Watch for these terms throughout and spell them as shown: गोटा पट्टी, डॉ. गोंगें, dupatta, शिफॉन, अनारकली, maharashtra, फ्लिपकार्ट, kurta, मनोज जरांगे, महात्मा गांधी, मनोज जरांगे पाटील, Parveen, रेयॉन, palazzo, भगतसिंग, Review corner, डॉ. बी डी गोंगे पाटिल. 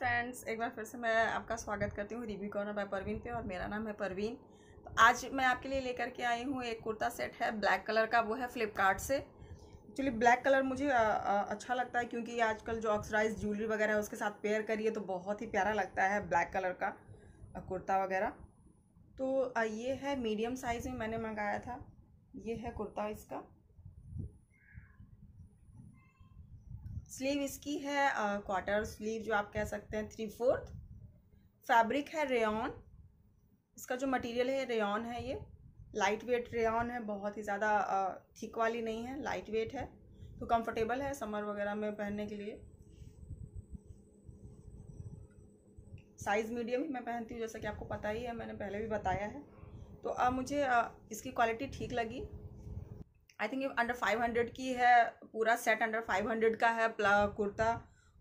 Friends, एक बार फिर से मैं आपका स्वागत करती हूँ रिव्यू कॉर्नर बाय परवीन पे, और मेरा नाम है परवीन। तो आज मैं आपके लिए लेकर के आई हूँ एक कुर्ता सेट है ब्लैक कलर का, वो है फ्लिपकार्ट से। एक्चुअली ब्लैक कलर मुझे अच्छा लगता है क्योंकि आजकल जो ऑक्सीडाइज ज्वेलरी वगैरह है उसके साथ पेयर करिए तो बहुत ही प्यारा लगता है ब्लैक कलर का कुर्ता वगैरह। तो ये है मीडियम साइज़ में मैंने मंगाया था, ये है कुर्ता। इसका स्लीव इसकी है क्वार्टर स्लीव, जो आप कह सकते हैं 3/4। फैब्रिक है रेयॉन, इसका जो मटेरियल है रेयॉन है, ये लाइट वेट रेयॉन है, बहुत ही ज़्यादा थिक वाली नहीं है, लाइट वेट है तो कंफर्टेबल है समर वगैरह में पहनने के लिए। साइज़ मीडियम ही मैं पहनती हूँ, जैसा कि आपको पता ही है, मैंने पहले भी बताया है। तो मुझे इसकी क्वालिटी ठीक लगी। आई थिंक ये अंडर 500 की है, पूरा सेट अंडर 500 का है कुर्ता,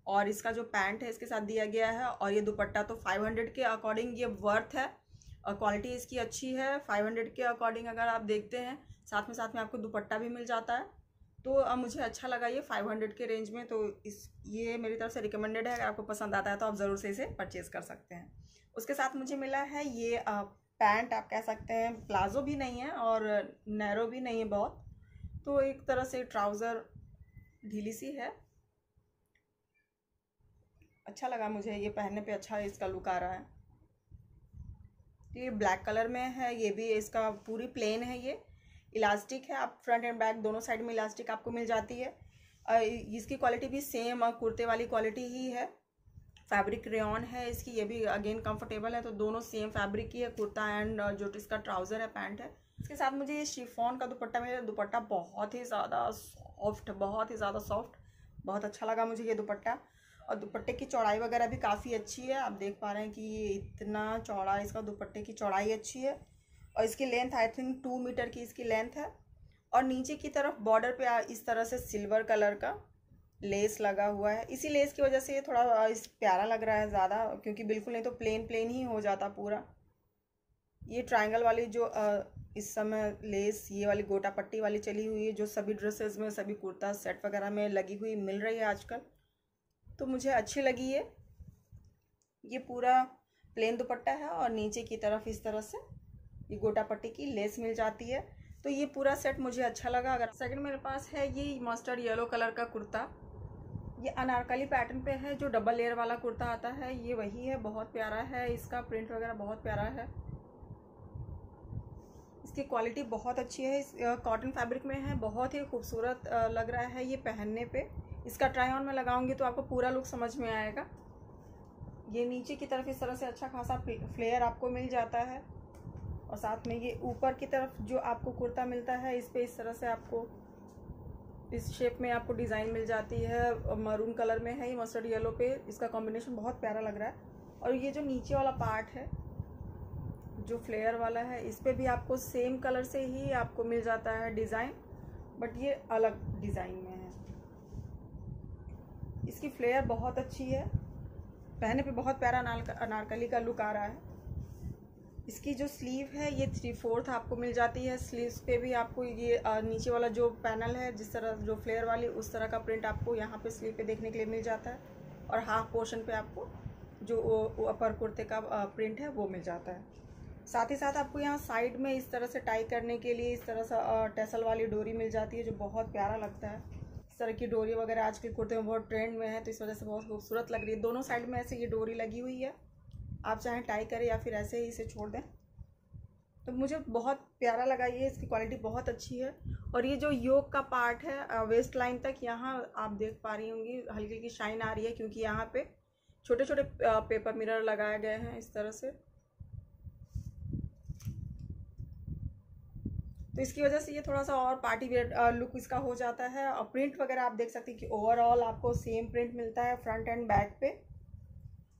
और इसका जो पैंट है इसके साथ दिया गया है, और ये दुपट्टा तो 500 के अकॉर्डिंग ये वर्थ है। क्वालिटी इसकी अच्छी है 500 के अकॉर्डिंग अगर आप देखते हैं, साथ में आपको दुपट्टा भी मिल जाता है। तो मुझे अच्छा लगा ये 500 के रेंज में। तो ये मेरी तरफ से रिकमेंडेड है, अगर आपको पसंद आता है तो आप ज़रूर से इसे परचेज़ कर सकते हैं। उसके साथ मुझे मिला है ये पैंट, आप कह सकते हैं प्लाजो भी नहीं है और नैरो भी नहीं है बहुत, तो एक तरह से ट्राउज़र ढीली सी है। अच्छा लगा मुझे ये पहनने पे, अच्छा इसका लुक आ रहा है। तो ये ब्लैक कलर में है, ये भी इसका पूरी प्लेन है, ये इलास्टिक है, आप फ्रंट एंड बैक दोनों साइड में इलास्टिक आपको मिल जाती है। इसकी क्वालिटी भी सेम कुर्ते वाली क्वालिटी ही है। फैब्रिक रेयॉन है इसकी, ये भी अगेन कंफर्टेबल है, तो दोनों सेम फैब्रिक की है कुर्ता एंड जो इसका ट्राउज़र है, पैंट है। इसके साथ मुझे ये शिफॉन का दुपट्टा मिला। दुपट्टा बहुत ही ज़्यादा सॉफ्ट, बहुत अच्छा लगा मुझे ये दुपट्टा, और दुपट्टे की चौड़ाई वगैरह भी काफ़ी अच्छी है। आप देख पा रहे हैं कि ये इतना चौड़ा, इसका दुपट्टे की चौड़ाई अच्छी है, और इसकी लेंथ आई थिंक 2 मीटर की इसकी लेंथ है। और नीचे की तरफ बॉर्डर पे इस तरह से सिल्वर कलर का लेस लगा हुआ है, इसी लेस की वजह से ये थोड़ा प्यारा लग रहा है ज़्यादा, क्योंकि बिल्कुल नहीं तो प्लेन ही हो जाता पूरा। ये ट्रायंगल वाली जो इस समय लेस, ये वाली गोटा पट्टी वाली चली हुई है, जो सभी ड्रेसेस में, सभी कुर्ता सेट वगैरह में लगी हुई मिल रही है आजकल, तो मुझे अच्छी लगी ये। पूरा प्लेन दुपट्टा है और नीचे की तरफ इस तरह से ये गोटा पट्टी की लेस मिल जाती है। तो ये पूरा सेट मुझे अच्छा लगा। अगर सेकंड मेरे पास है ये मस्टर्ड येलो कलर का कुर्ता, ये अनारकली पैटर्न पे है, जो डबल लेयर वाला कुर्ता आता है, ये वही है। बहुत प्यारा है, इसका प्रिंट वगैरह बहुत प्यारा है, इसकी क्वालिटी बहुत अच्छी है, इस कॉटन फैब्रिक में है, बहुत ही खूबसूरत लग रहा है ये पहनने पे। इसका ट्राई ऑन में लगाऊंगी तो आपको पूरा लुक समझ में आएगा। ये नीचे की तरफ इस तरह से अच्छा खासा फ्लेयर आपको मिल जाता है, और साथ में ये ऊपर की तरफ जो आपको कुर्ता मिलता है इस पर इस तरह से आपको इस शेप में आपको डिज़ाइन मिल जाती है। मरून कलर में है ये, मस्टर्ड येलो पे इसका कॉम्बिनेशन बहुत प्यारा लग रहा है। और ये जो नीचे वाला पार्ट है जो फ्लेयर वाला है, इस पर भी आपको सेम कलर से ही आपको मिल जाता है डिज़ाइन, बट ये अलग डिज़ाइन में है। इसकी फ्लेयर बहुत अच्छी है, पहनने पे बहुत प्यारा अनारकली का लुक आ रहा है। इसकी जो स्लीव है ये 3/4 आपको मिल जाती है। स्लीव्स पे भी आपको ये नीचे वाला जो पैनल है, जिस तरह जो फ्लेयर वाली उस तरह का प्रिंट आपको यहाँ पे स्लीव पे देखने के लिए मिल जाता है, और हाफ पोर्शन पे आपको जो अपर कुर्ते का प्रिंट है वो मिल जाता है। साथ ही साथ आपको यहाँ साइड में इस तरह से टाई करने के लिए इस तरह से टैसल वाली डोरी मिल जाती है, जो बहुत प्यारा लगता है। इस तरह की डोरी वगैरह आज के कुर्ते में बहुत ट्रेंड में है, तो इस वजह से बहुत खूबसूरत लग रही है। दोनों साइड में ऐसे ये डोरी लगी हुई है, आप चाहें टाई करें या फिर ऐसे ही इसे छोड़ दें। तो मुझे बहुत प्यारा लगा ये, इसकी क्वालिटी बहुत अच्छी है। और ये जो योक का पार्ट है वेस्ट लाइन तक, यहाँ आप देख पा रही होंगी हल्की हल्की शाइन आ रही है, क्योंकि यहाँ पर छोटे छोटे पेपर मिरर लगाए गए हैं इस तरह से, तो इसकी वजह से ये थोड़ा सा और पार्टी वेयर लुक इसका हो जाता है। और प्रिंट वगैरह आप देख सकते हैं कि ओवरऑल आपको सेम प्रिंट मिलता है फ्रंट एंड बैक पे।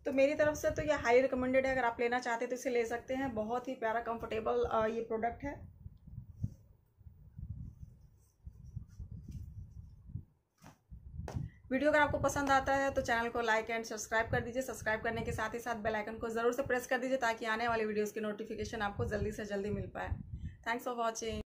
तो मेरी तरफ से तो ये हाई रिकमेंडेड है, अगर आप लेना चाहते हैं तो इसे ले सकते हैं। बहुत ही प्यारा कंफर्टेबल ये प्रोडक्ट है। वीडियो अगर आपको पसंद आता है तो चैनल को लाइक एंड सब्सक्राइब कर दीजिए। सब्सक्राइब करने के साथ ही साथ बेल आइकन को ज़रूर से प्रेस कर दीजिए, ताकि आने वाले वीडियोज़ की नोटिफिकेशन आपको जल्दी से जल्दी मिल पाए। Thanks for watching.